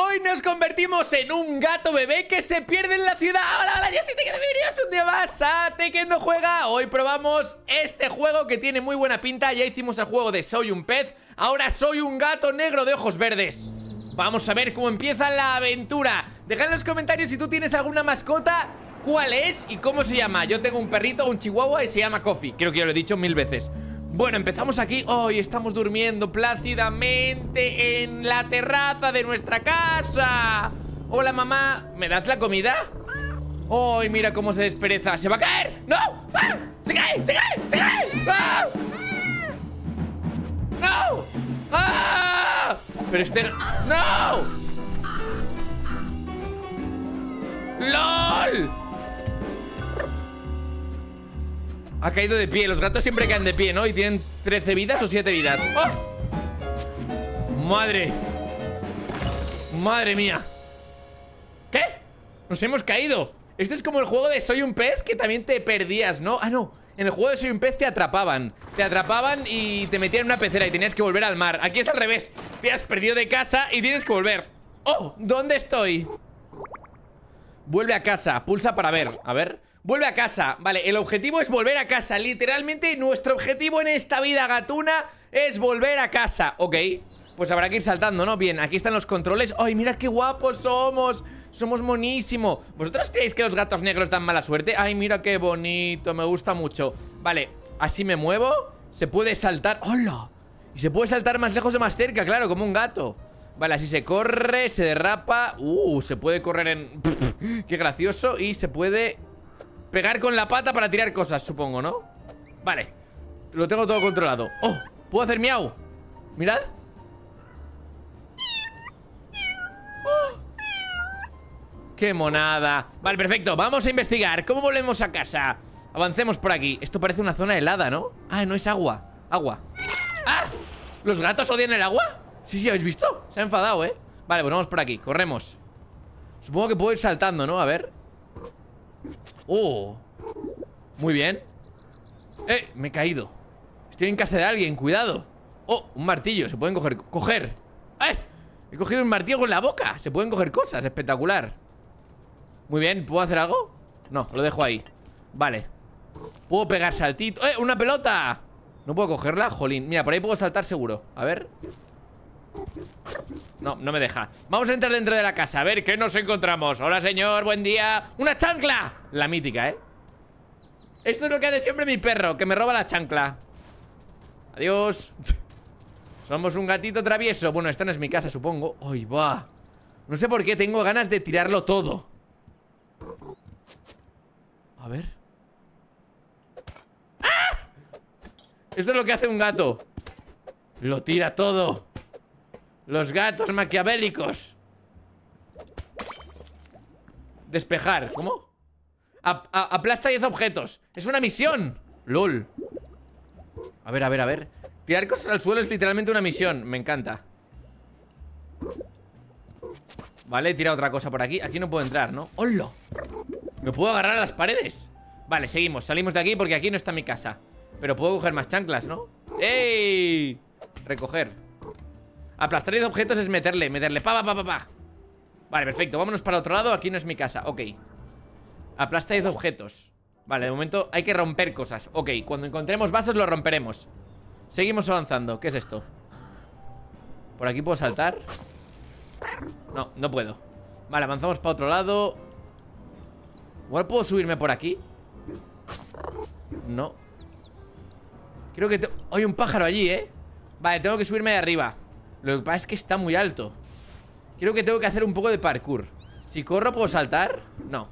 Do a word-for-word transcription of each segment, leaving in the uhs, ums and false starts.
Hoy nos convertimos en un gato bebé que se pierde en la ciudad. Hola, hola, yo soy Tekken, bienvenidos un día más a Tekken no juega. Hoy probamos este juego que tiene muy buena pinta. Ya hicimos el juego de soy un pez, ahora soy un gato negro de ojos verdes. Vamos a ver cómo empieza la aventura. Dejad en los comentarios si tú tienes alguna mascota, cuál es y cómo se llama. Yo tengo un perrito, un chihuahua, y se llama Coffee. Creo que ya lo he dicho mil veces. Bueno, empezamos aquí. Hoy estamos durmiendo plácidamente en la terraza de nuestra casa. Hola, mamá. ¿Me das la comida? Hoy, mira cómo se despereza. ¡Se va a caer! ¡No! ¡Ah! ¡Se cae! ¡Se cae! ¡Se cae! ¡Ah! ¡No! ¡Ah! Pero este... ¡No! ¡Lol! Ha caído de pie. Los gatos siempre caen de pie, ¿no? Y tienen trece vidas o siete vidas. ¡Oh! ¡Madre! ¡Madre mía! ¿Qué? ¡Nos hemos caído! Esto es como el juego de Soy un pez, que también te perdías, ¿no? Ah, no. En el juego de Soy un pez te atrapaban. Te atrapaban y te metían en una pecera y tenías que volver al mar. Aquí es al revés. Te has perdido de casa y tienes que volver. ¡Oh! ¿Dónde estoy? Vuelve a casa, pulsa para ver. A ver, vuelve a casa. Vale, el objetivo es volver a casa. Literalmente nuestro objetivo en esta vida gatuna es volver a casa. Ok, pues habrá que ir saltando, ¿no? Bien, aquí están los controles. ¡Ay, mira qué guapos somos! Somos monísimo. ¿Vosotros creéis que los gatos negros dan mala suerte? ¡Ay, mira qué bonito! Me gusta mucho. Vale, así me muevo. Se puede saltar. ¡Hola! Y se puede saltar más lejos o más cerca, claro, como un gato. Vale, así se corre, se derrapa. Uh, se puede correr en... Qué gracioso. Y se puede pegar con la pata para tirar cosas, supongo, ¿no? Vale, lo tengo todo controlado. ¡Oh! ¿Puedo hacer miau? Mirad. ¡Oh! ¡Qué monada! Vale, perfecto, vamos a investigar. ¿Cómo volvemos a casa? Avancemos por aquí. Esto parece una zona helada, ¿no? Ah, no, es agua. Agua. ¡Ah! ¿Los gatos odian el agua? Sí, sí, ¿habéis visto? Se ha enfadado, ¿eh? Vale, pues vamos por aquí, corremos. Supongo que puedo ir saltando, ¿no? A ver. ¡Oh! Muy bien. ¡Eh! Me he caído. Estoy en casa de alguien, cuidado. ¡Oh! Un martillo, se pueden coger... ¡Coger! ¡Eh! He cogido un martillo con la boca. Se pueden coger cosas, espectacular. Muy bien, ¿puedo hacer algo? No, lo dejo ahí. Vale. Puedo pegar saltito. ¡Eh! ¡Una pelota! No puedo cogerla, jolín. Mira, por ahí puedo saltar seguro. A ver... No, no me deja. Vamos a entrar dentro de la casa, a ver qué nos encontramos. Hola, señor, buen día. ¡Una chancla! La mítica, ¿eh? Esto es lo que hace siempre mi perro, que me roba la chancla. Adiós. Somos un gatito travieso. Bueno, esta no es mi casa, supongo. ¡Ay, va! No sé por qué tengo ganas de tirarlo todo. A ver. ¡Ah! Esto es lo que hace un gato. Lo tira todo. Los gatos maquiavélicos. Despejar. ¿Cómo? A, a, aplasta diez objetos. Es una misión. LOL. A ver, a ver, a ver. Tirar cosas al suelo es literalmente una misión. Me encanta. Vale, tira otra cosa por aquí. Aquí no puedo entrar, ¿no? ¡Hola! ¿Me puedo agarrar a las paredes? Vale, seguimos. Salimos de aquí porque aquí no está mi casa. Pero puedo coger más chanclas, ¿no? ¡Ey! Recoger. Aplastar diez objetos es meterle, meterle pa, pa, pa, pa, pa. Vale, perfecto, vámonos para otro lado. Aquí no es mi casa, ok. Aplasta diez objetos. Vale, de momento hay que romper cosas. Ok, cuando encontremos vasos lo romperemos. Seguimos avanzando, ¿qué es esto? ¿Por aquí puedo saltar? No, no puedo. Vale, avanzamos para otro lado. Igual puedo subirme por aquí. No. Creo que te... hay un pájaro allí, ¿eh? Vale, tengo que subirme de arriba. Lo que pasa es que está muy alto. Creo que tengo que hacer un poco de parkour. Si corro, ¿puedo saltar? No.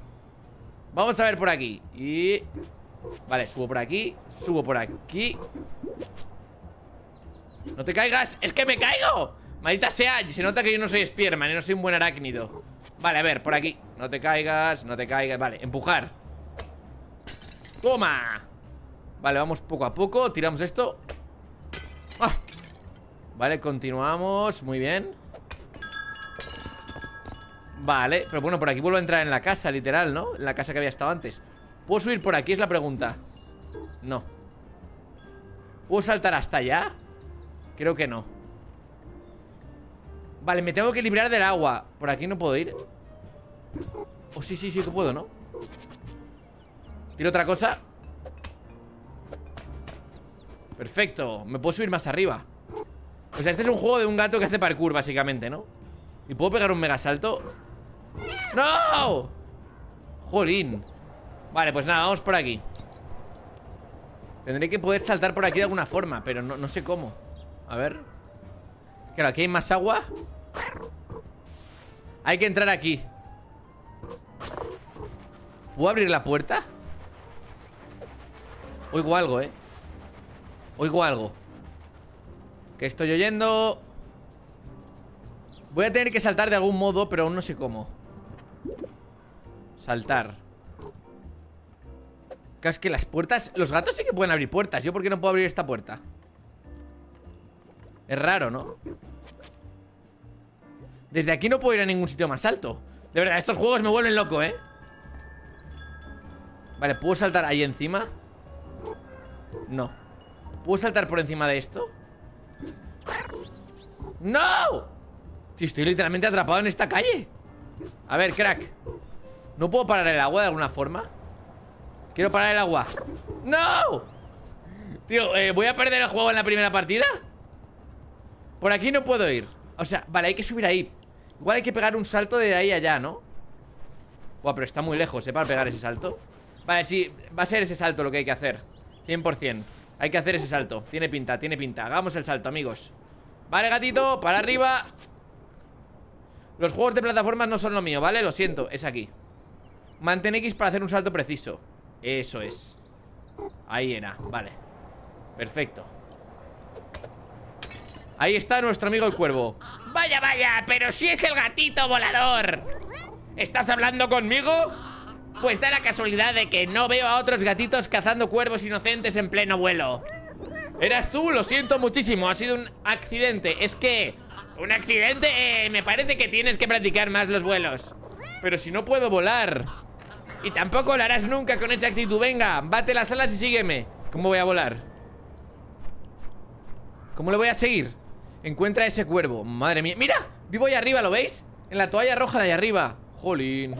Vamos a ver por aquí. Y... Vale, subo por aquí. Subo por aquí. ¡No te caigas! ¡Es que me caigo! ¡Maldita sea! Se nota que yo no soy Spearman y no soy un buen arácnido. Vale, a ver, por aquí. No te caigas, no te caigas. Vale, empujar. ¡Toma! Vale, vamos poco a poco. Tiramos esto. ¡Ah! Vale, continuamos, muy bien. Vale, pero bueno, por aquí vuelvo a entrar en la casa, literal, ¿no? En la casa que había estado antes. ¿Puedo subir por aquí? Es la pregunta. No. ¿Puedo saltar hasta allá? Creo que no. Vale, me tengo que librar del agua. Por aquí no puedo ir. Oh, sí, sí, sí que puedo, ¿no? Tiro otra cosa. Perfecto, me puedo subir más arriba. O sea, este es un juego de un gato que hace parkour, básicamente, ¿no? ¿Y puedo pegar un mega salto? ¡No! ¡Jolín! Vale, pues nada, vamos por aquí. Tendré que poder saltar por aquí de alguna forma, pero no, no sé cómo. A ver. Claro, aquí hay más agua. Hay que entrar aquí. ¿Puedo abrir la puerta? Oigo algo, ¿eh? Oigo algo. Que estoy oyendo. Voy a tener que saltar de algún modo, pero aún no sé cómo. Saltar. Es que las puertas... Los gatos sí que pueden abrir puertas. ¿Yo por qué no puedo abrir esta puerta? Es raro, ¿no? Desde aquí no puedo ir a ningún sitio más alto. De verdad, estos juegos me vuelven loco, ¿eh? Vale, ¿puedo saltar ahí encima? No. ¿Puedo saltar por encima de esto? ¡No! Tío, estoy literalmente atrapado en esta calle. A ver, crack. ¿No puedo parar el agua de alguna forma? Quiero parar el agua. ¡No! Tío, eh, ¿voy a perder el juego en la primera partida? Por aquí no puedo ir. O sea, vale, hay que subir ahí. Igual hay que pegar un salto de ahí allá, ¿no? Buah, pero está muy lejos, ¿eh? Para pegar ese salto. Vale, sí, va a ser ese salto lo que hay que hacer. cien por ciento. Hay que hacer ese salto. Tiene pinta, tiene pinta. Hagamos el salto, amigos. Vale, gatito, para arriba. Los juegos de plataformas no son lo mío, ¿vale? Lo siento, es aquí. Mantén X para hacer un salto preciso. Eso es. Ahí era, vale. Perfecto. Ahí está nuestro amigo el cuervo. Vaya, vaya, pero si es el gatito volador. ¿Estás hablando conmigo? Pues da la casualidad de que no veo a otros gatitos cazando cuervos inocentes en pleno vuelo. ¿Eras tú? Lo siento muchísimo, ha sido un accidente. Es que... ¿Un accidente? Eh, me parece que tienes que practicar más los vuelos. Pero si no puedo volar. Y tampoco lo harás nunca con esa actitud. Venga, bate las alas y sígueme. ¿Cómo voy a volar? ¿Cómo lo voy a seguir? Encuentra ese cuervo. Madre mía. ¡Mira! Vivo ahí arriba, ¿lo veis? En la toalla roja de ahí arriba. Jolín.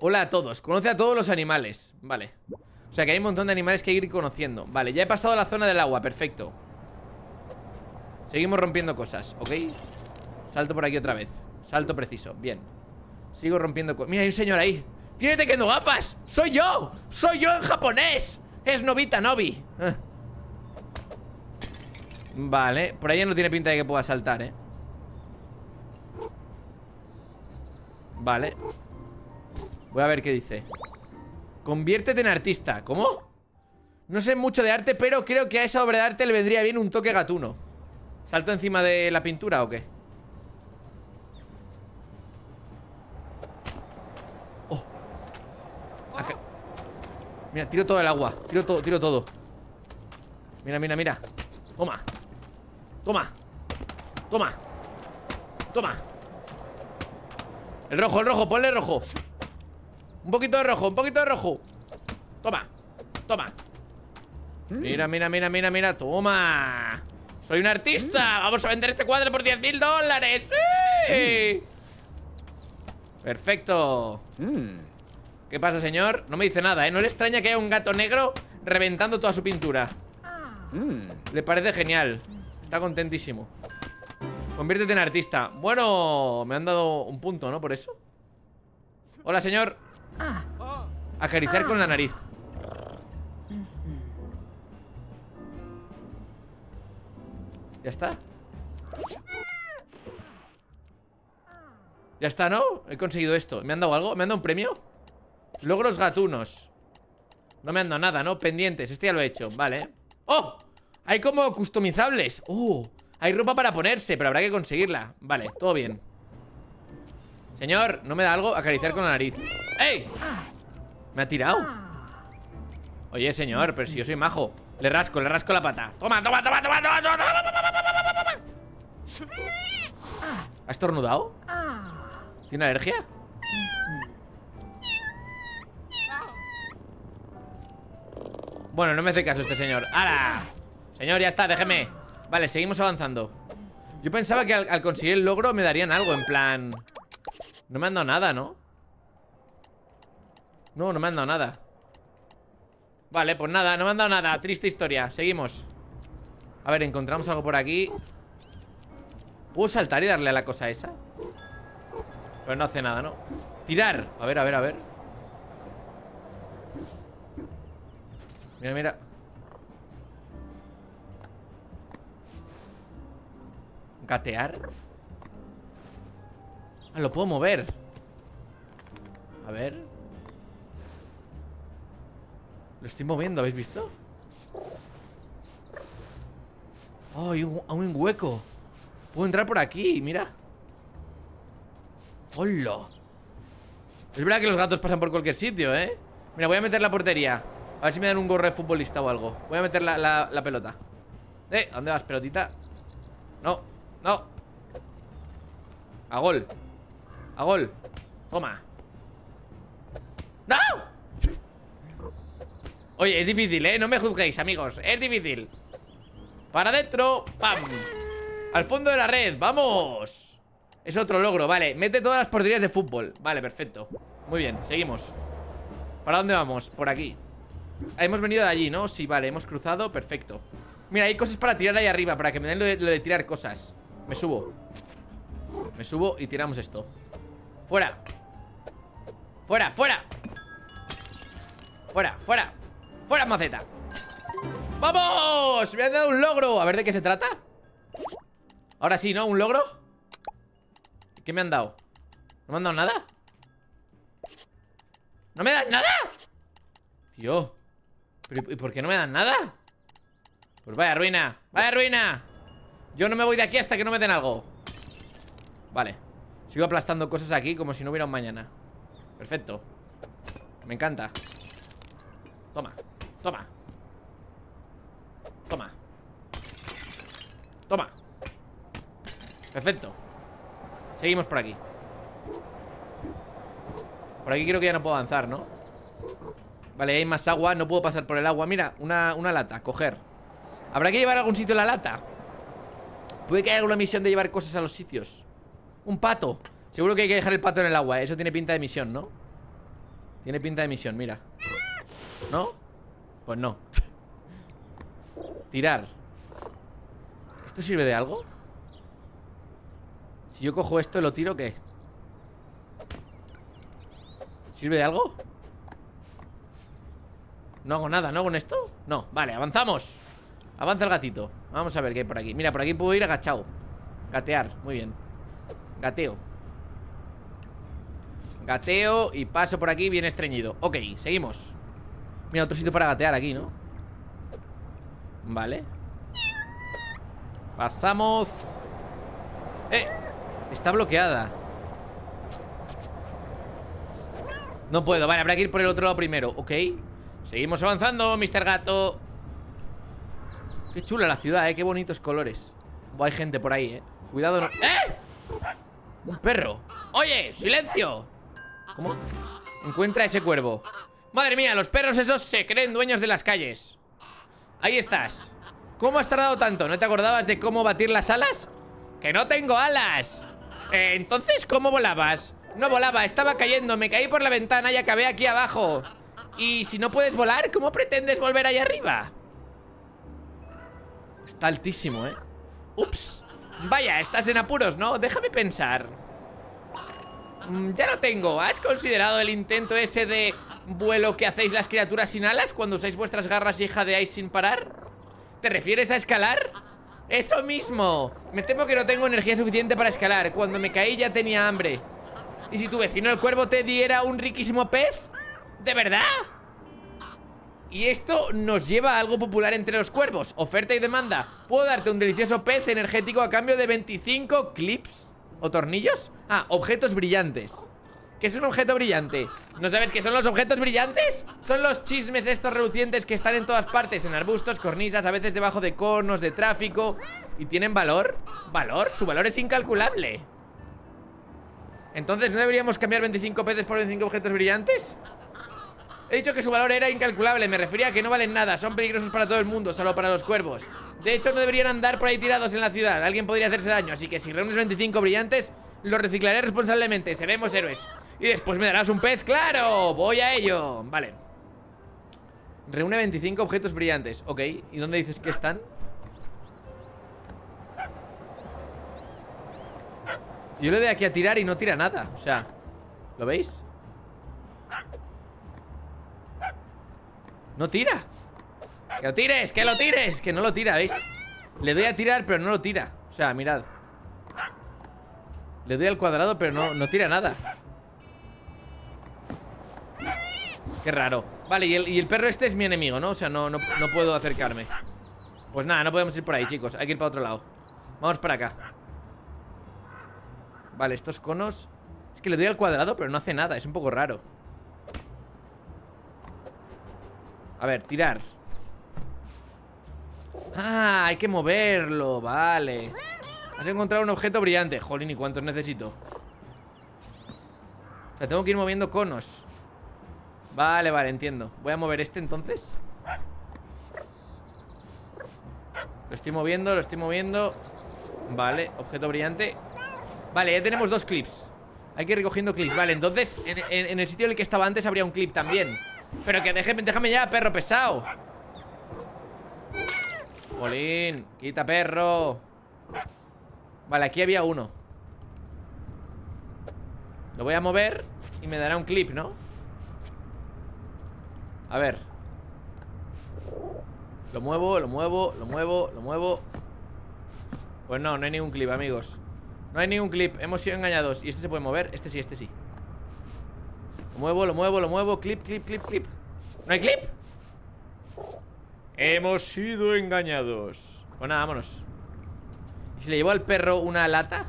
Hola a todos. Conoce a todos los animales. Vale. O sea que hay un montón de animales que ir conociendo. Vale, ya he pasado a la zona del agua. Perfecto. Seguimos rompiendo cosas, ¿ok? Salto por aquí otra vez. Salto preciso. Bien. Sigo rompiendo cosas. Mira, hay un señor ahí. ¡Tírate que no gafas! ¡Soy yo! ¡Soy yo en japonés! ¡Es Nobita Nobi! Eh. Vale, por ahí no tiene pinta de que pueda saltar, ¿eh? Vale. Voy a ver qué dice. Conviértete en artista. ¿Cómo? No sé mucho de arte, pero creo que a esa obra de arte le vendría bien un toque gatuno. ¿Salto encima de la pintura o qué? Mira, tiro todo el agua. Tiro todo, tiro todo. Mira, mira, mira. Toma. Toma. Toma. Toma. El rojo, el rojo, ponle rojo. Un poquito de rojo, un poquito de rojo. Toma. Toma. Mira, mira, mira, mira, mira. Toma. Soy un artista. Vamos a vender este cuadro por diez mil dólares. ¡Sí! Perfecto. ¿Qué pasa, señor? No me dice nada, ¿eh? No le extraña que haya un gato negro reventando toda su pintura. Mm. Le parece genial. Está contentísimo. Conviértete en artista. Bueno, me han dado un punto, ¿no? Por eso. Hola, señor. Acariciar con la nariz. ¿Ya está? Ya está, ¿no? He conseguido esto. ¿Me han dado algo? ¿Me han dado un premio? Logros gatunos. No me han dado nada, ¿no? Pendientes, este ya lo he hecho, vale. ¡Oh! Hay como customizables. ¡Uh! Hay ropa para ponerse, pero habrá que conseguirla. Vale, todo bien. Señor, ¿no me da algo? Acariciar con la nariz. ¡Ey! Me ha tirado. Oye, señor, pero si yo soy majo. Le rasco, le rasco la pata. ¡Toma, toma, toma, toma, toma, toma, toma, toma, toma! ¿Ha estornudado? ¿Tiene alergia? Bueno, no me hace caso este señor. ¡Hala! Señor, ya está, déjeme. Vale, seguimos avanzando. Yo pensaba que al, al conseguir el logro me darían algo, en plan... No me han dado nada, ¿no? No, no me han dado nada. Vale, pues nada, no me han dado nada. Triste historia, seguimos. A ver, encontramos algo por aquí. ¿Puedo saltar y darle a la cosa esa? Pero no hace nada, ¿no? ¡Tirar! A ver, a ver, a ver. Mira, mira. ¿Gatear? Ah, lo puedo mover. A ver. Lo estoy moviendo, ¿habéis visto? Oh, hay un, hay un hueco. Puedo entrar por aquí, mira. ¡Hola! Es verdad que los gatos pasan por cualquier sitio, ¿eh? Mira, voy a meter la portería. A ver si me dan un gorro de futbolista o algo. Voy a meter la, la, la pelota. Eh, ¿dónde vas, pelotita? No, no. A gol. A gol. Toma. ¡No! Oye, es difícil, ¿eh? No me juzguéis, amigos. Es difícil. Para adentro. ¡Pam! Al fondo de la red. ¡Vamos! Es otro logro, vale. Mete todas las porterías de fútbol. Vale, perfecto. Muy bien, seguimos. ¿Para dónde vamos? Por aquí. Ah, hemos venido de allí, ¿no? Sí, vale, hemos cruzado, perfecto. Mira, hay cosas para tirar ahí arriba, para que me den lo de, lo de tirar cosas. Me subo. Me subo y tiramos esto. Fuera. Fuera, fuera. Fuera, fuera. Fuera, maceta. ¡Vamos! Me han dado un logro. A ver de qué se trata. Ahora sí, ¿no? ¿Un logro? ¿Qué me han dado? ¿No me han dado nada? ¿No me dan nada? Tío. ¿Pero y por qué no me dan nada? Pues vaya ruina, vaya ruina. Yo no me voy de aquí hasta que no me den algo. Vale. Sigo aplastando cosas aquí como si no hubiera un mañana. Perfecto. Me encanta. Toma, toma. Toma. Toma. Perfecto. Seguimos por aquí. Por aquí creo que ya no puedo avanzar, ¿no? Vale, hay más agua, no puedo pasar por el agua. Mira, una, una lata, coger. Habrá que llevar a algún sitio la lata. Puede que haya alguna misión de llevar cosas a los sitios. Un pato. Seguro que hay que dejar el pato en el agua, ¿eh? Eso tiene pinta de misión, ¿no? Tiene pinta de misión, mira. ¿No? Pues no. Tirar. ¿Esto sirve de algo? Si yo cojo esto y lo tiro, ¿qué? ¿Sirve de algo? No hago nada, ¿no? ¿Con esto? No, vale, avanzamos. Avanza el gatito. Vamos a ver qué hay por aquí. Mira, por aquí puedo ir agachado. Gatear, muy bien. Gateo. Gateo y paso por aquí bien estreñido. Ok, seguimos. Mira, otro sitio para gatear aquí, ¿no? Vale. Pasamos. ¡Eh! Está bloqueada. No puedo, vale, habrá que ir por el otro lado primero. Ok, seguimos avanzando, mister Gato. Qué chula la ciudad, eh, qué bonitos colores. Buah, hay gente por ahí, eh. Cuidado, no... ¡Eh! Un perro. ¡Oye! ¡Silencio! ¿Cómo? Encuentra ese cuervo. Madre mía, los perros esos se creen dueños de las calles. Ahí estás. ¿Cómo has tardado tanto? ¿No te acordabas de cómo batir las alas? ¡Que no tengo alas! Eh, entonces, ¿cómo volabas? No volaba, estaba cayendo, me caí por la ventana y acabé aquí abajo. Y si no puedes volar, ¿cómo pretendes volver allá arriba? Está altísimo, ¿eh? Ups. Vaya, estás en apuros, ¿no? Déjame pensar. mm, Ya lo tengo. ¿Has considerado el intento ese de vuelo que hacéis las criaturas sin alas cuando usáis vuestras garras y jadeáis sin parar? ¿Te refieres a escalar? ¡Eso mismo! Me temo que no tengo energía suficiente para escalar. Cuando me caí ya tenía hambre. ¿Y si tu vecino el cuervo te diera un riquísimo pez? ¿De verdad? Y esto nos lleva a algo popular entre los cuervos. Oferta y demanda. ¿Puedo darte un delicioso pez energético a cambio de veinticinco clips? ¿O tornillos? Ah, objetos brillantes. ¿Qué es un objeto brillante? ¿No sabes qué son los objetos brillantes? Son los chismes estos relucientes que están en todas partes. En arbustos, cornisas, a veces debajo de conos de tráfico. ¿Y tienen valor? ¿Valor? Su valor es incalculable. Entonces, ¿no deberíamos cambiar veinticinco peces por veinticinco objetos brillantes? He dicho que su valor era incalculable, me refería a que no valen nada. Son peligrosos para todo el mundo, solo para los cuervos. De hecho, no deberían andar por ahí tirados en la ciudad. Alguien podría hacerse daño, así que si reúnes veinticinco brillantes, los reciclaré responsablemente. Seremos héroes. Y después me darás un pez, ¡claro! Voy a ello. Vale. Reúne veinticinco objetos brillantes. Ok, ¿y dónde dices que están? Yo le doy aquí a tirar y no tira nada. O sea, ¿lo veis? No tira. Que lo tires, que lo tires. Que no lo tira, ¿veis? Le doy a tirar, pero no lo tira. O sea, mirad. Le doy al cuadrado, pero no, no tira nada. Qué raro. Vale, y el, y el perro este es mi enemigo, ¿no? O sea, no, no, no puedo acercarme. Pues nada, no podemos ir por ahí, chicos. Hay que ir para otro lado. Vamos para acá. Vale, estos conos. Es que le doy al cuadrado, pero no hace nada. Es un poco raro. A ver, tirar. Ah, hay que moverlo. Vale. Has encontrado un objeto brillante. Jolín, ¿y cuántos necesito? O sea, tengo que ir moviendo conos. Vale, vale, entiendo. Voy a mover este entonces. Lo estoy moviendo, lo estoy moviendo. Vale, objeto brillante. Vale, ya tenemos dos clips. Hay que ir recogiendo clips. Vale, entonces en, en, en el sitio en el que estaba antes habría un clip también. Pero que déjame, déjame ya, perro pesado. Jolín, quita, perro. Vale, aquí había uno. Lo voy a mover y me dará un clip, ¿no? A ver. Lo muevo, lo muevo, lo muevo, lo muevo. Pues no, no hay ningún clip, amigos. No hay ningún clip, hemos sido engañados. ¿Y este se puede mover? Este sí, este sí. Lo muevo, lo muevo, lo muevo. Clip, clip, clip, clip. ¿No hay clip? Hemos sido engañados. Pues nada, vámonos. ¿Y si le llevo al perro una lata?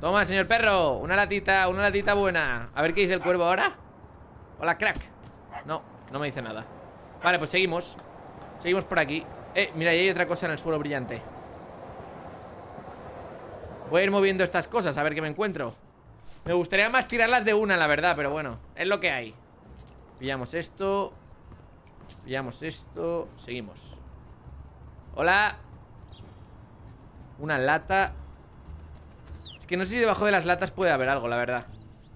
Toma, señor perro. Una latita, una latita buena. A ver qué dice el cuervo ahora. Hola, crack. No, no me dice nada. Vale, pues seguimos. Seguimos por aquí. Eh, mira, ahí hay otra cosa en el suelo brillante. Voy a ir moviendo estas cosas, a ver qué me encuentro. Me gustaría más tirarlas de una, la verdad, pero bueno, es lo que hay. Pillamos esto. Pillamos esto. Seguimos. Hola. Una lata. Es que no sé si debajo de las latas puede haber algo, la verdad.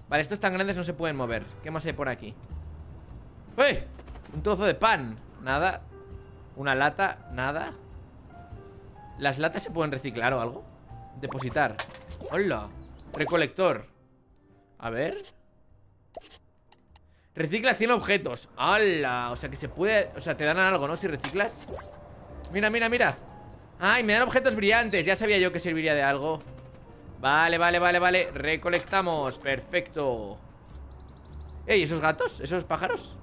Vale, estos tan grandes no se pueden mover. ¿Qué más hay por aquí? ¡Eh! Un trozo de pan. Nada. Una lata. Nada. ¿Las latas se pueden reciclar o algo? Depositar. Hola. Recolector. A ver. Recicla cien objetos. ¡Hala! O sea que se puede. O sea, te dan algo, ¿no? Si reciclas. Mira, mira, mira. ¡Ay! Me dan objetos brillantes. Ya sabía yo que serviría de algo. Vale, vale, vale, vale. Recolectamos. Perfecto. ¡Ey! ¿Esos gatos? ¿Esos pájaros?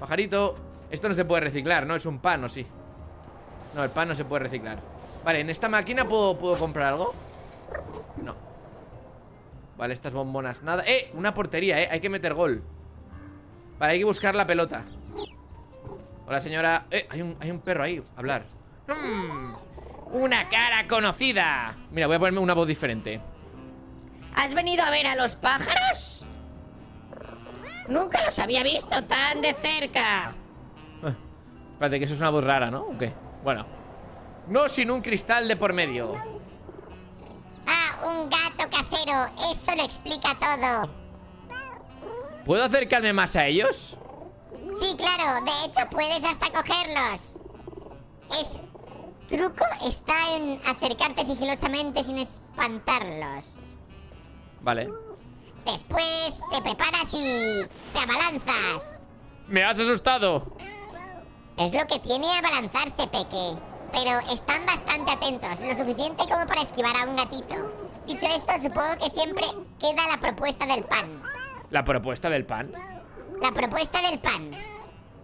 Pajarito. Esto no se puede reciclar, ¿no? Es un pan, ¿o sí? No, el pan no se puede reciclar. Vale, en esta máquina puedo, puedo comprar algo. No. Vale, estas bombonas, nada. ¡Eh! Una portería, eh, hay que meter gol. Vale, hay que buscar la pelota. Hola, señora. Eh, hay un, hay un perro ahí, hablar. ¡Mmm! Una cara conocida. Mira, voy a ponerme una voz diferente. ¿Has venido a ver a los pájaros? Nunca los había visto tan de cerca. eh, Espérate, que eso es una voz rara, ¿no? ¿O qué? Bueno. No sin un cristal de por medio. Ah, un gato casero. Eso lo explica todo. ¿Puedo acercarme más a ellos? Sí, claro. De hecho, puedes hasta cogerlos. Es... truco está en acercarte sigilosamente sin espantarlos. Vale. Después te preparas y te abalanzas. Me has asustado. Es lo que tiene abalanzarse, Peque. Pero están bastante atentos, lo suficiente como para esquivar a un gatito. Dicho esto, supongo que siempre queda la propuesta del pan. ¿La propuesta del pan? La propuesta del pan.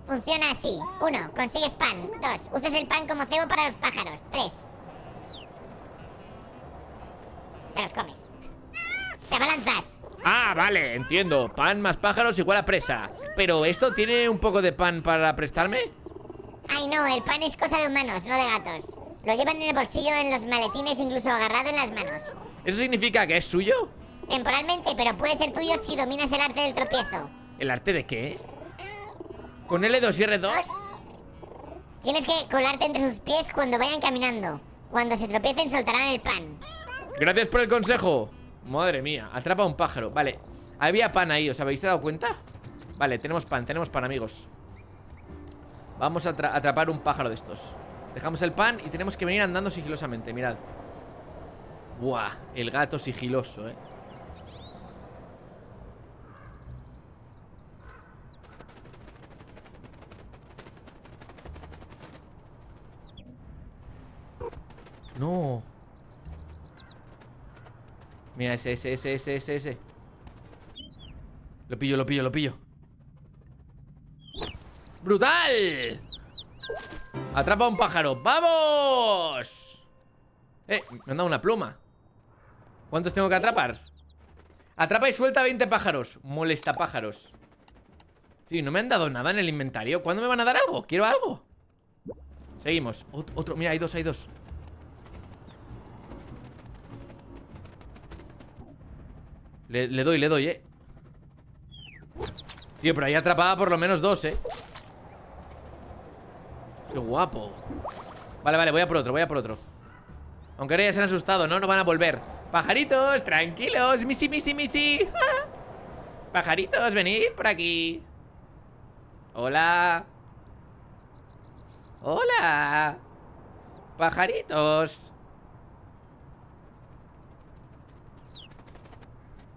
Funciona así. Uno, consigues pan. Dos, usas el pan como cebo para los pájaros. Tres, te los comes. Te abalanzas. Ah, vale, entiendo. Pan más pájaros igual a presa. Pero ¿esto tiene un poco de pan para prestarme? Ay, no, el pan es cosa de humanos, no de gatos. Lo llevan en el bolsillo, en los maletines, incluso agarrado en las manos. ¿Eso significa que es suyo? Temporalmente, pero puede ser tuyo si dominas el arte del tropiezo. ¿El arte de qué? ¿Con L dos y R dos? Tienes que colarte entre sus pies cuando vayan caminando. Cuando se tropiecen, soltarán el pan. Gracias por el consejo. Madre mía, atrapa a un pájaro. Vale, había pan ahí, ¿os habéis dado cuenta? Vale, tenemos pan, tenemos pan, amigos. Vamos a atrapar un pájaro de estos. Dejamos el pan y tenemos que venir andando sigilosamente, mirad. Buah, el gato sigiloso, eh. No. Mira, ese, ese, ese, ese, ese, ese. Lo pillo, lo pillo, lo pillo. ¡Brutal! Atrapa a un pájaro. ¡Vamos! Eh, me han dado una pluma. ¿Cuántos tengo que atrapar? Atrapa y suelta veinte pájaros. Molesta pájaros. Sí, no me han dado nada en el inventario. ¿Cuándo me van a dar algo? Quiero algo. Seguimos. Ot- otro, mira, hay dos, hay dos. Le, le doy, le doy, eh. Tío, pero ahí atrapaba por lo menos dos, eh. Qué guapo. Vale, vale, voy a por otro, voy a por otro. Aunque ahora ya se han asustado, ¿no? No van a volver. Pajaritos, tranquilos. Misi, misi, misi. ¡Ah! Pajaritos, venid por aquí. Hola. Hola. Pajaritos.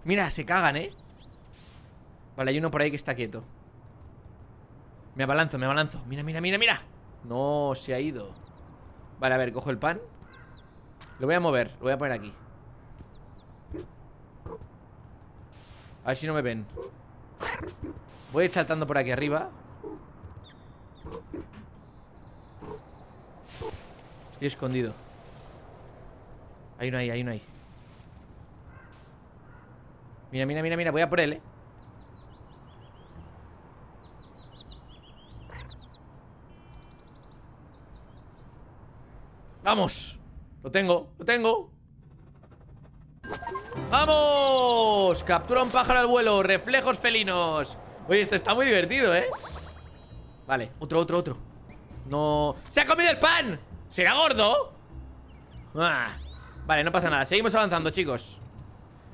Mira, se cagan, ¿eh? Vale, hay uno por ahí que está quieto. Me abalanzo, me abalanzo. Mira, mira, mira, mira. No, se ha ido. Vale, a ver, cojo el pan. Lo voy a mover, lo voy a poner aquí. A ver si no me ven. Voy a ir saltando por aquí arriba. Estoy escondido. Hay uno ahí, hay uno ahí. Mira, mira, mira, mira, voy a por él, eh. ¡Vamos! Lo tengo, lo tengo. ¡Vamos! Captura un pájaro al vuelo, reflejos felinos. Oye, esto está muy divertido, ¿eh? Vale, otro, otro, otro. No... ¡Se ha comido el pan! ¿Será gordo? Ah. Vale, no pasa nada, seguimos avanzando, chicos.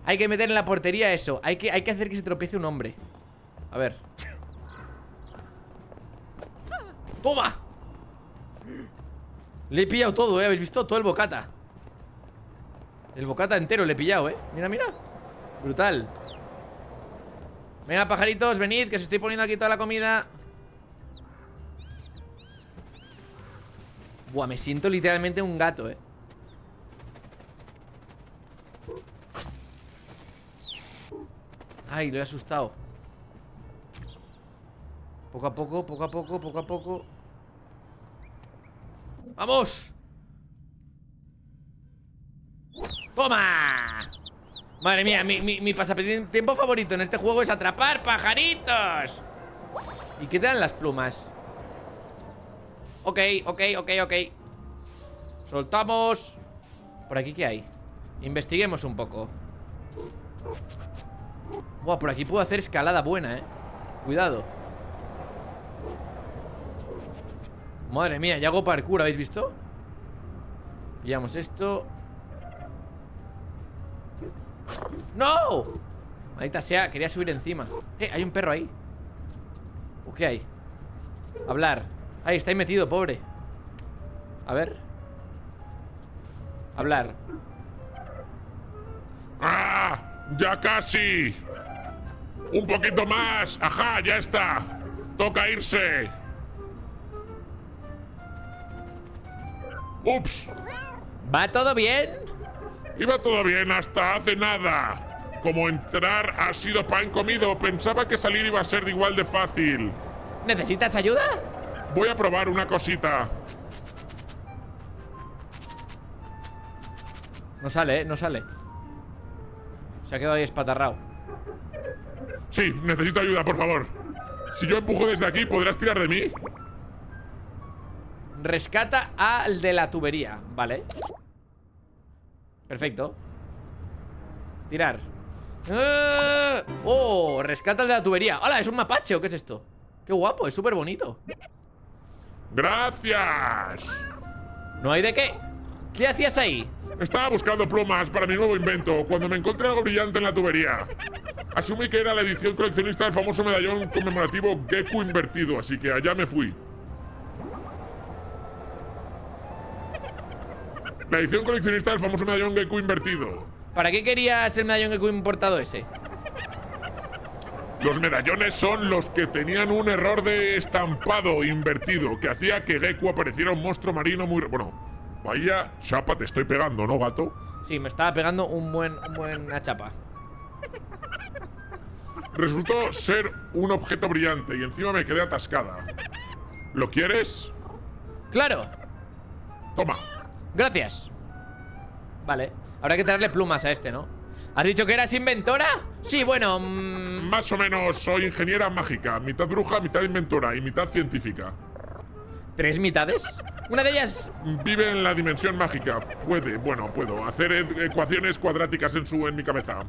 Hay que meter en la portería eso. Hay que, hay que hacer que se tropiece un hombre. A ver. ¡Toma! Le he pillado todo, ¿eh? ¿Habéis visto? Todo el bocata. El bocata entero le he pillado, ¿eh? Mira, mira. Brutal. Venga, pajaritos, venid, que os estoy poniendo aquí toda la comida. Buah, me siento literalmente un gato, ¿eh? Ay, lo he asustado. Poco a poco, poco a poco, poco a poco. ¡Vamos! ¡Toma! Madre mía, mi, mi, mi pasatiempo favorito en este juego es atrapar pajaritos. ¿Y qué te dan las plumas? Ok, ok, ok, ok. Soltamos. ¿Por aquí qué hay? Investiguemos un poco. Buah, por aquí puedo hacer escalada buena, eh. Cuidado. Madre mía, ya hago parkour, ¿habéis visto? Pillamos esto. ¡No! Maldita sea, quería subir encima. Eh, hay un perro ahí. ¿Qué hay? Hablar. Ahí, está ahí metido, pobre. A ver. Hablar. ¡Ah! ¡Ya casi! Un poquito más, ajá, ya está. Toca irse. Ups. ¿Va todo bien? Iba todo bien hasta hace nada. Como entrar ha sido pan comido. Pensaba que salir iba a ser igual de fácil. ¿Necesitas ayuda? Voy a probar una cosita. No sale, ¿eh? No sale. Se ha quedado ahí espatarrao. Sí, necesito ayuda, por favor. Si yo empujo desde aquí, ¿podrás tirar de mí? Rescata al de la tubería. Vale. Perfecto. Tirar. ¡Ah! ¡Oh! Rescata de la tubería. ¡Hala! ¿Es un mapache o qué es esto? ¡Qué guapo! Es súper bonito. ¡Gracias! ¿No hay de qué? ¿Qué hacías ahí? Estaba buscando plumas para mi nuevo invento cuando me encontré algo brillante en la tubería. Asumí que era la edición coleccionista del famoso medallón conmemorativo Gecko Invertido, así que allá me fui. La edición coleccionista del famoso medallón Gecko Invertido. ¿Para qué querías el medallón Gecko importado ese? Los medallones son los que tenían un error de estampado invertido que hacía que Gecko apareciera un monstruo marino muy... Bueno... Vaya chapa te estoy pegando, ¿no, gato? Sí, me estaba pegando un buen, un buena chapa. Resultó ser un objeto brillante y encima me quedé atascada. ¿Lo quieres? ¡Claro! Toma. Gracias. Vale, habrá que traerle plumas a este, ¿no? ¿Has dicho que eras inventora? Sí, bueno... Mmm... Más o menos, soy ingeniera mágica. Mitad bruja, mitad inventora y mitad científica. ¿Tres mitades? Una de ellas vive en la dimensión mágica. Puede, bueno, puedo hacer ecuaciones cuadráticas en su en mi cabeza.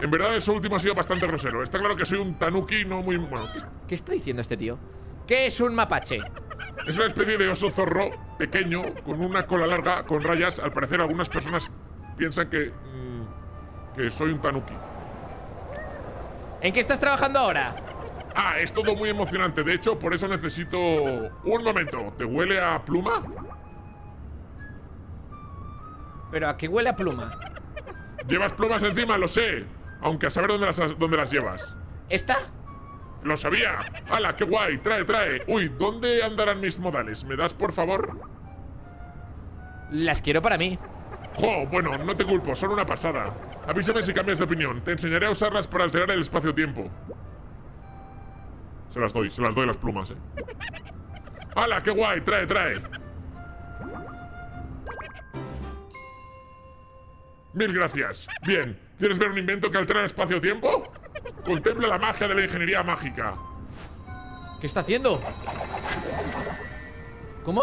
En verdad, eso último ha sido bastante grosero. Está claro que soy un tanuki no muy... Bueno. ¿Qué está diciendo este tío? ¿Qué es un mapache? Es una especie de oso zorro pequeño, con una cola larga, con rayas. Al parecer, algunas personas piensan que... Mmm, que soy un tanuki. ¿En qué estás trabajando ahora? Ah, es todo muy emocionante. De hecho, por eso necesito... Un momento, ¿te huele a pluma? ¿Pero a qué huele a pluma? Llevas plumas encima, lo sé. Aunque a saber dónde las, dónde las llevas. ¿Esta? Lo sabía. ¡Hala, qué guay! Trae, trae. Uy, ¿dónde andarán mis modales? ¿Me das, por favor? Las quiero para mí. Jo, bueno, no te culpo, son una pasada. Avísame si cambias de opinión. Te enseñaré a usarlas para alterar el espacio-tiempo. Se las doy, se las doy las plumas, eh. ¡Hala, qué guay! ¡Trae, trae! Mil gracias. Bien, ¿quieres ver un invento que altera el espacio-tiempo? Contempla la magia de la ingeniería mágica. ¿Qué está haciendo? ¿Cómo?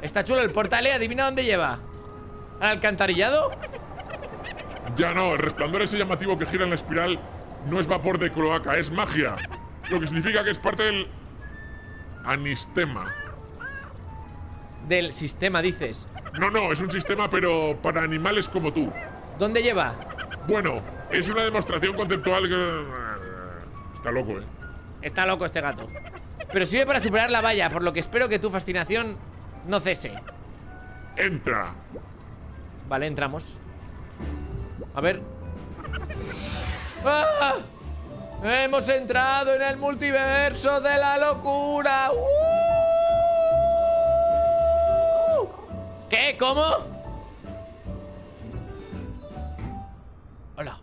Está chulo el portal, ¿eh? Adivina dónde lleva. ¿Al alcantarillado? Ya no, el resplandor ese llamativo que gira en la espiral... No es vapor de cloaca, es magia. Lo que significa que es parte del... Anistema. Del sistema, dices. No, no, es un sistema, pero para animales como tú. ¿Dónde lleva? Bueno, es una demostración conceptual que... Está loco, eh. Está loco este gato. Pero sirve para superar la valla, por lo que espero que tu fascinación no cese. Entra. Vale, entramos. A ver... ¡Ah! Hemos entrado en el multiverso de la locura. ¡Uh! ¿Qué? ¿Cómo? Hola.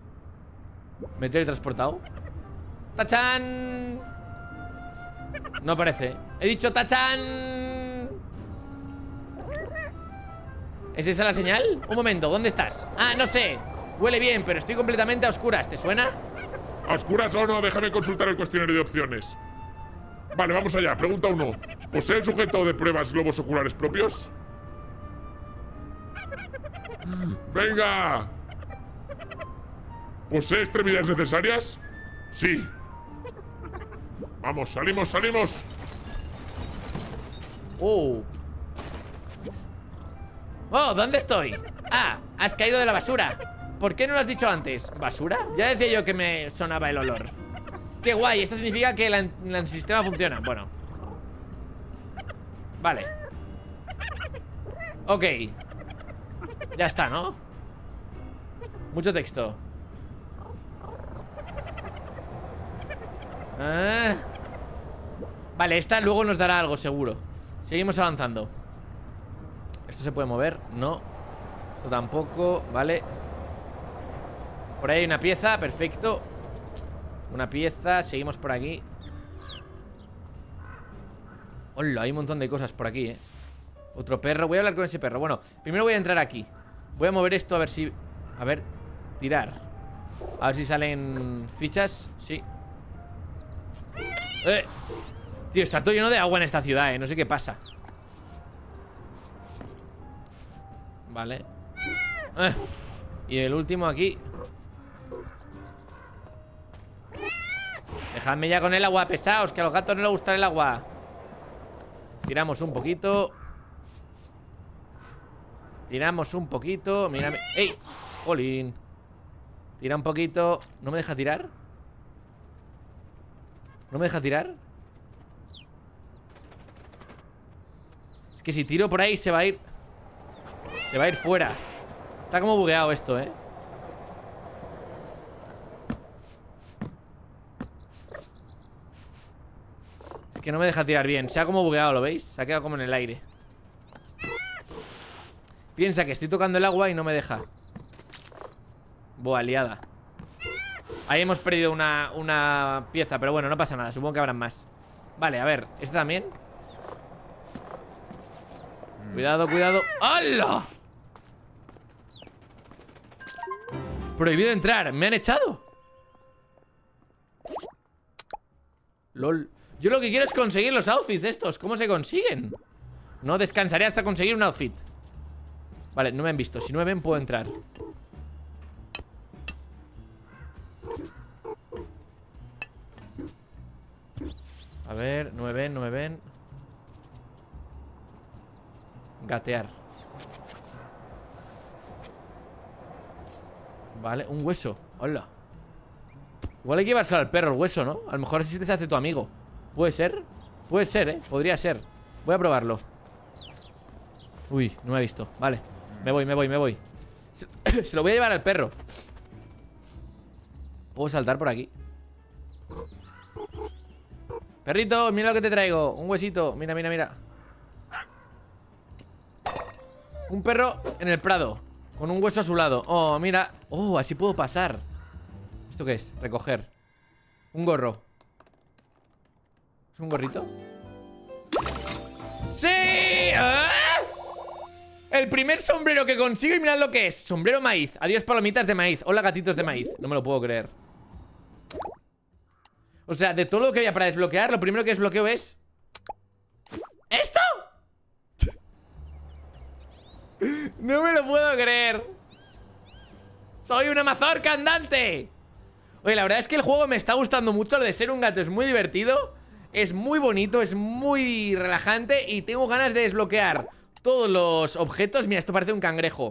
¿Me he teletransportado? ¡Tachán! No aparece. He dicho tachán. ¿Es esa la señal? Un momento, ¿dónde estás? Ah, no sé. Huele bien, pero estoy completamente a oscuras. ¿Te suena? ¿A oscuras o no? Déjame consultar el cuestionario de opciones. Vale, vamos allá. Pregunta uno. ¿Posee el sujeto de pruebas globos oculares propios? ¡Venga! ¿Posee extremidades necesarias? Sí. Vamos, salimos, salimos. Oh. Oh, ¿dónde estoy? Ah, has caído de la basura. ¿Por qué no lo has dicho antes? ¿Basura? Ya decía yo que me sonaba el olor. ¡Qué guay! Esto significa que el sistema funciona. Bueno. Vale. Ok. Ya está, ¿no? Mucho texto. Ah. Vale, esta luego nos dará algo, seguro. Seguimos avanzando. ¿Esto se puede mover? No. Esto tampoco. Vale. Por ahí hay una pieza, perfecto. Una pieza, seguimos por aquí. Hola, hay un montón de cosas por aquí, eh. Otro perro, voy a hablar con ese perro. Bueno, primero voy a entrar aquí. Voy a mover esto a ver si... A ver, tirar. A ver si salen fichas, sí. Eh. Tío, está todo lleno de agua en esta ciudad, eh. No sé qué pasa. Vale. Eh. Y el último aquí. Dejadme ya con el agua, pesados, que a los gatos no les gusta el agua. Tiramos un poquito. Tiramos un poquito. Mírame. ¡Ey! ¡Jolín! Tira un poquito. ¿No me deja tirar? ¿No me deja tirar? Es que si tiro por ahí se va a ir. Se va a ir fuera. Está como bugueado esto, ¿eh? Es que no me deja tirar bien. Se ha como bugueado, ¿lo veis? Se ha quedado como en el aire. Piensa que estoy tocando el agua y no me deja. Buah, liada. Ahí hemos perdido una, una pieza, pero bueno, no pasa nada. Supongo que habrán más. Vale, a ver, este también. Cuidado, cuidado. ¡Hala! Prohibido entrar. Me han echado. LOL. Yo lo que quiero es conseguir los outfits estos. ¿Cómo se consiguen? No descansaré hasta conseguir un outfit. Vale, no me han visto. Si no me ven, puedo entrar. A ver, no me ven, no me ven. Gatear. Vale, un hueso. Hola. Igual hay que llevárselo al perro, el hueso, ¿no? A lo mejor así se hace tu amigo. ¿Puede ser? Puede ser, ¿eh? Podría ser. Voy a probarlo. Uy, no me ha visto. Vale, me voy, me voy, me voy. Se, se lo voy a llevar al perro. ¿Puedo saltar por aquí? Perrito, mira lo que te traigo. Un huesito, mira, mira, mira. Un perro en el prado, con un hueso a su lado. Oh, mira, oh, así puedo pasar. ¿Esto qué es? Recoger. Un gorro. ¿Es un gorrito? ¡Sí! ¡Ah! El primer sombrero que consigo. Y mirad lo que es, sombrero maíz. Adiós palomitas de maíz, hola gatitos de maíz. No me lo puedo creer. O sea, de todo lo que había para desbloquear, lo primero que desbloqueo es ¡esto! No me lo puedo creer. Soy una mazorca andante. Oye, la verdad es que el juego me está gustando mucho. Lo de ser un gato es muy divertido. Es muy bonito, es muy relajante. Y tengo ganas de desbloquear todos los objetos. Mira, esto parece un cangrejo.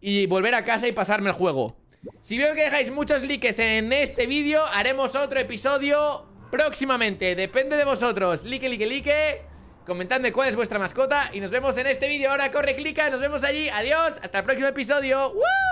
Y volver a casa y pasarme el juego. Si veo que dejáis muchos likes en este vídeo, haremos otro episodio próximamente. Depende de vosotros. Like, like, like. Comentadme cuál es vuestra mascota. Y nos vemos en este vídeo. Ahora corre, clica. Nos vemos allí. Adiós. Hasta el próximo episodio. ¡Woo!